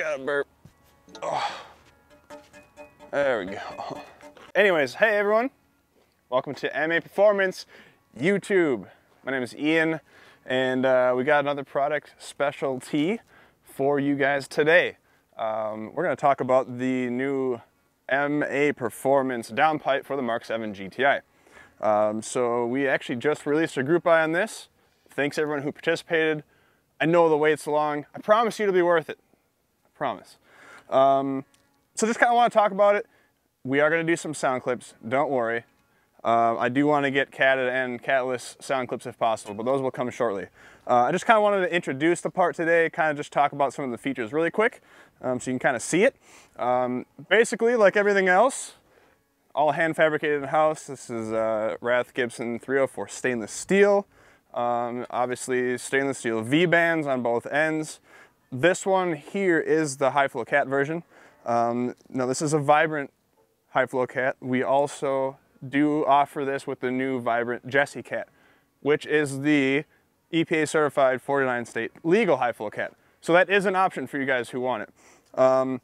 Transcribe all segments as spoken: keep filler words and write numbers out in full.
gotta burp. Oh. There we go. Anyways, hey everyone. Welcome to M A Performance YouTube. My name is Ian, and uh, we got another product specialty for you guys today. Um, we're gonna talk about the new M A Performance downpipe for the Mark seven G T I. Um, so we actually just released a group buy on this. Thanks everyone who participated. I know the wait's long. I promise you it'll be worth it. I promise. Um, so just kind of want to talk about it. We are going to do some sound clips. Don't worry. Uh, I do want to get catted and catless sound clips if possible, but those will come shortly. Uh, I just kind of wanted to introduce the part today, kind of just talk about some of the features really quick, um, so you can kind of see it. Um, basically, like everything else, all hand fabricated in house. This is uh, Rath Gibson three oh four stainless steel. Um, obviously stainless steel V-bands on both ends. This one here is the High Flow Cat version. Um, now this is a Vibrant High Flow Cat. We also do offer this with the new Vibrant GESI Cat, which is the E P A certified forty-nine state legal High Flow Cat. So that is an option for you guys who want it. Um,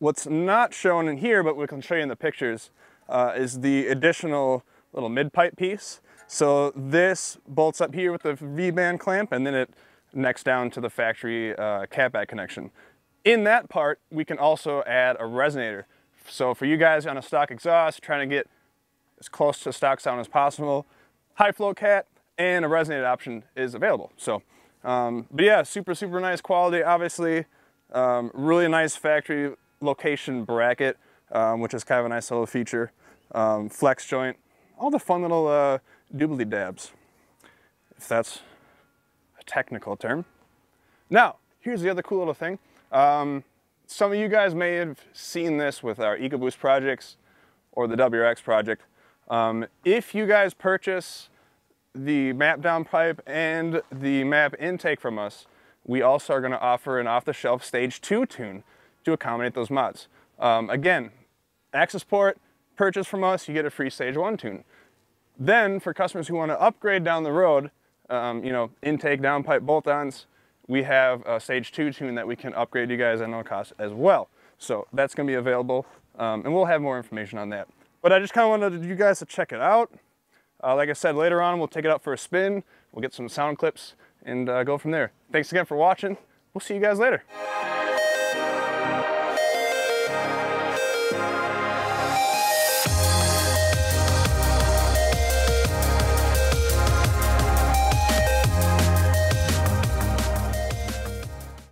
what's not shown in here, but we can show you in the pictures, uh, is the additional little mid-pipe piece. So this bolts up here with the V-band clamp, and then it necks down to the factory uh, catback connection. In that part, we can also add a resonator. So for you guys on a stock exhaust, trying to get as close to stock sound as possible, High Flow Cat and a resonator option is available. So, um, but yeah, super, super nice quality, obviously. Um, really nice factory location bracket, um, which is kind of a nice little feature. Um, flex joint, all the fun little uh, doobly dabs, if that's a technical term. Now, here's the other cool little thing. Um, some of you guys may have seen this with our EcoBoost projects or the W R X project. Um, if you guys purchase the map downpipe and the map intake from us, we also are gonna offer an off-the-shelf stage two tune to accommodate those mods. Um, again, Access Port, purchase from us, you get a free stage one tune. Then, for customers who want to upgrade down the road, um, you know, intake, downpipe, bolt-ons, we have a stage two tune that we can upgrade you guys at no cost as well. So that's going to be available, um, and we'll have more information on that. But I just kind of wanted you guys to check it out. Uh, like I said, later on we'll take it out for a spin, we'll get some sound clips, and uh, go from there. Thanks again for watching. We'll see you guys later.